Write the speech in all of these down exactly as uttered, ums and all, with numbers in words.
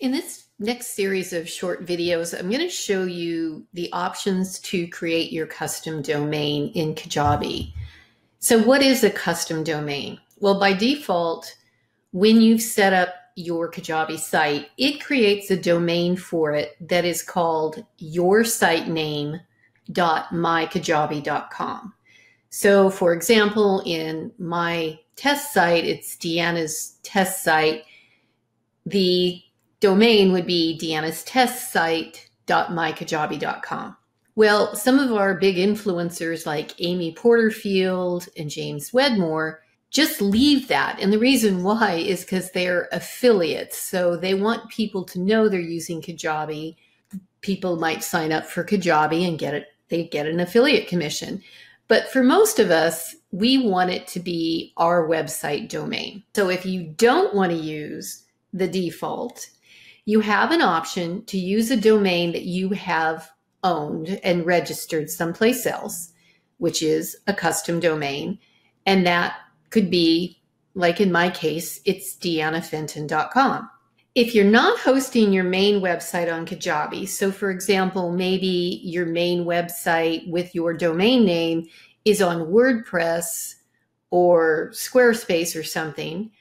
In this next series of short videos, I'm going to show you the options to create your custom domain in Kajabi. So what is a custom domain? Well, by default, when you've set up your Kajabi site, it creates a domain for it that is called your site name dot my kajabi dot com. So for example, in my test site, it's Deanna's test site. The domain would be deanna's test site dot my kajabi dot com. Well, some of our big influencers like Amy Porterfield and James Wedmore just leave that. And the reason why is because they're affiliates. So they want people to know they're using Kajabi. People might sign up for Kajabi and get it. They get an affiliate commission. But for most of us, we want it to be our website domain. So if you don't want to use the default, you have an option to use a domain that you have owned and registered someplace else, which is a custom domain. And that could be, like in my case, it's deanna fenton dot com. If you're not hosting your main website on Kajabi, so for example, maybe your main website with your domain name is on WordPress or Squarespace or something,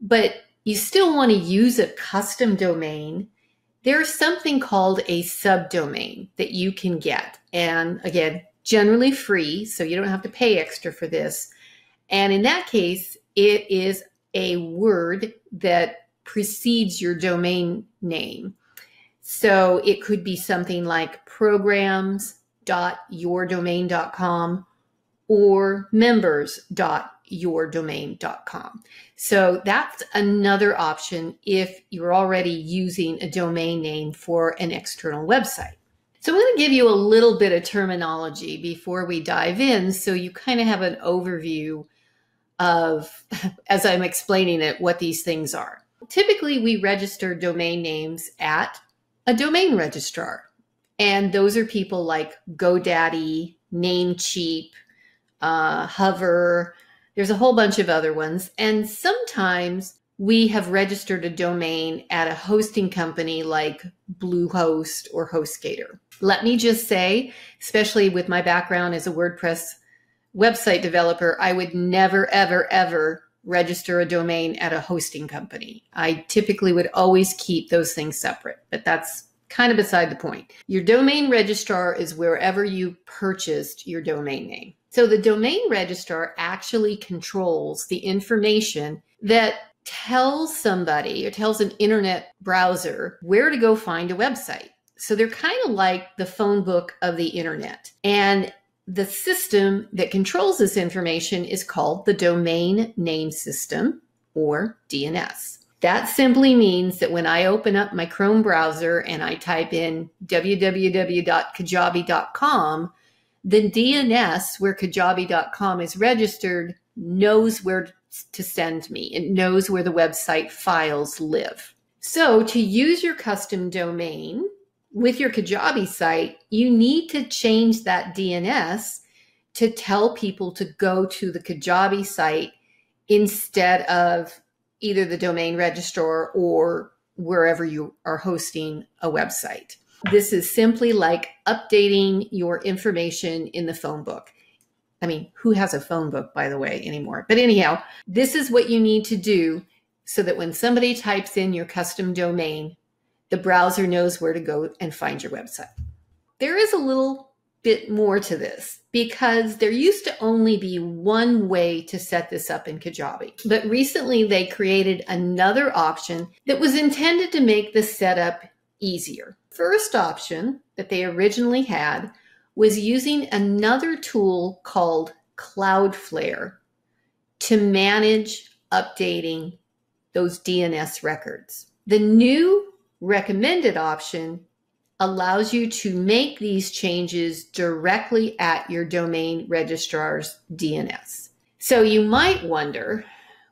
but you still want to use a custom domain, there's something called a subdomain that you can get. And again, generally free, so you don't have to pay extra for this. And in that case, it is a word that precedes your domain name. So it could be something like programs dot your domain dot com or members dot your domain dot com. So that's another option if you're already using a domain name for an external website. So I'm going to give you a little bit of terminology before we dive in, so you kind of have an overview of, as I'm explaining it, what these things are. Typically, we register domain names at a domain registrar. And those are people like GoDaddy, Namecheap, uh, Hover. There's a whole bunch of other ones. And sometimes we have registered a domain at a hosting company like Bluehost or HostGator. Let me just say, especially with my background as a WordPress website developer, I would never, ever, ever register a domain at a hosting company. I typically would always keep those things separate, but that's kind of beside the point. Your domain registrar is wherever you purchased your domain name. So the domain registrar actually controls the information that tells somebody or tells an internet browser where to go find a website. So they're kind of like the phone book of the internet. And the system that controls this information is called the domain name system, or D N S. That simply means that when I open up my Chrome browser and I type in w w w dot kajabi dot com, the D N S where kajabi dot com is registered knows where to send me. It knows where the website files live. So to use your custom domain with your Kajabi site, you need to change that D N S to tell people to go to the Kajabi site instead of either the domain registrar or wherever you are hosting a website. This is simply like updating your information in the phone book. I mean, who has a phone book, by the way, anymore? But anyhow, this is what you need to do so that when somebody types in your custom domain, the browser knows where to go and find your website. There is a little bit more to this, because there used to only be one way to set this up in Kajabi. But recently they created another option that was intended to make the setup easier. First option that they originally had was using another tool called Cloudflare to manage updating those D N S records. The new recommended option allows you to make these changes directly at your domain registrar's D N S. So you might wonder,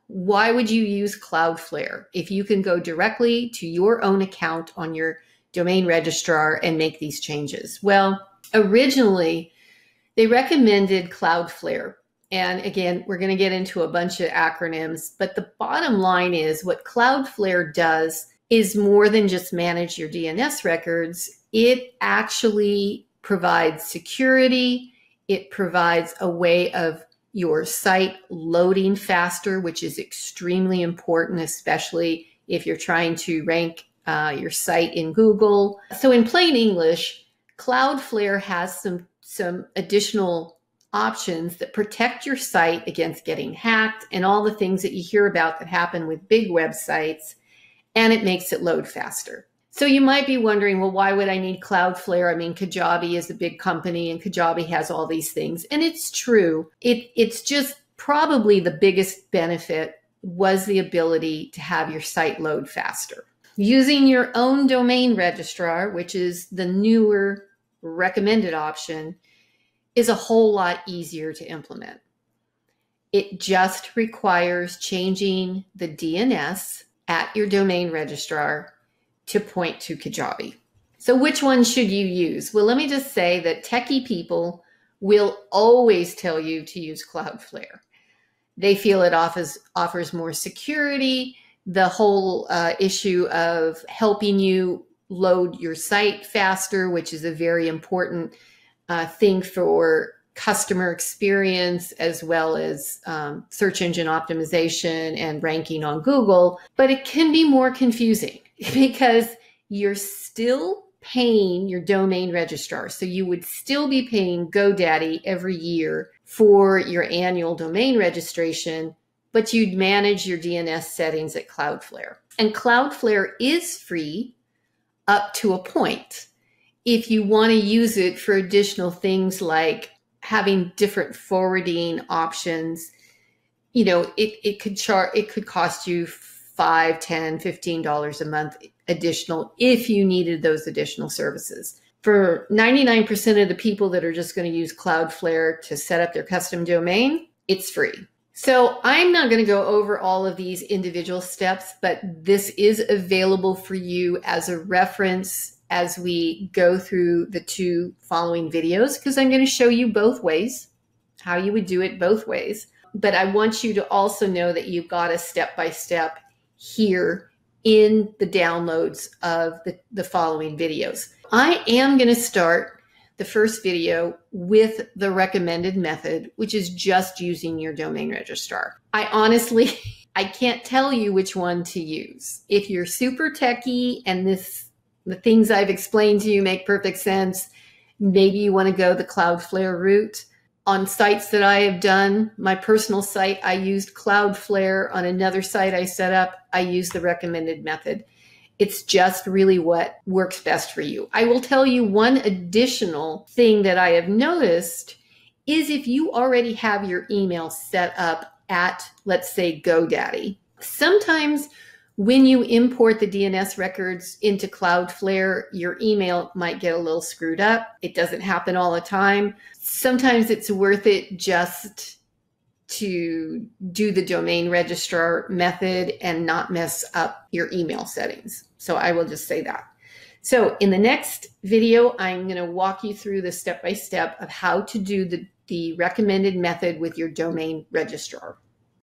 why would you use Cloudflare if you can go directly to your own account on your domain registrar and make these changes? Well, originally they recommended Cloudflare. And again, we're going to get into a bunch of acronyms, but the bottom line is what Cloudflare does is more than just manage your D N S records. It actually provides security. It provides a way of your site loading faster, which is extremely important, especially if you're trying to rank uh, your site in Google. So in plain English, Cloudflare has some, some additional options that protect your site against getting hacked and all the things that you hear about that happen with big websites, and it makes it load faster. So you might be wondering, well, why would I need Cloudflare? I mean, Kajabi is a big company and Kajabi has all these things. And it's true. It, it's just probably the biggest benefit was the ability to have your site load faster. Using your own domain registrar, which is the newer recommended option, is a whole lot easier to implement. It just requires changing the D N S at your domain registrar to point to Kajabi. So which one should you use? Well, let me just say that techie people will always tell you to use Cloudflare. They feel it offers, offers more security, the whole uh, issue of helping you load your site faster, which is a very important uh, thing for customer experience, as well as um, search engine optimization and ranking on Google. But it can be more confusing, because you're still paying your domain registrar. So you would still be paying GoDaddy every year for your annual domain registration, but you'd manage your D N S settings at Cloudflare. And Cloudflare is free up to a point if you want to use it for additional things like having different forwarding options. You know, it, it could char- it could cost you five, ten, fifteen dollars a month additional if you needed those additional services. For ninety-nine percent of the people that are just going to use Cloudflare to set up their custom domain, it's free. So I'm not going to go over all of these individual steps, but this is available for you as a reference as we go through the two following videos, because I'm going to show you both ways, how you would do it both ways. But I want you to also know that you've got a step-by-step here in the downloads of the, the following videos. I am going to start the first video with the recommended method, which is just using your domain registrar. I honestly, I can't tell you which one to use. If you're super techie and this, the things I've explained to you make perfect sense, maybe you want to go the Cloudflare route. On sites that I have done, my personal site, I used Cloudflare. On another site I set up, I used the recommended method. It's just really what works best for you. I will tell you one additional thing that I have noticed is if you already have your email set up at, let's say, GoDaddy, sometimes when you import the D N S records into Cloudflare, your email might get a little screwed up. It doesn't happen all the time. Sometimes it's worth it just to do the domain registrar method and not mess up your email settings. So I will just say that. So in the next video, I'm going to walk you through the step-by-step of how to do the, the recommended method with your domain registrar.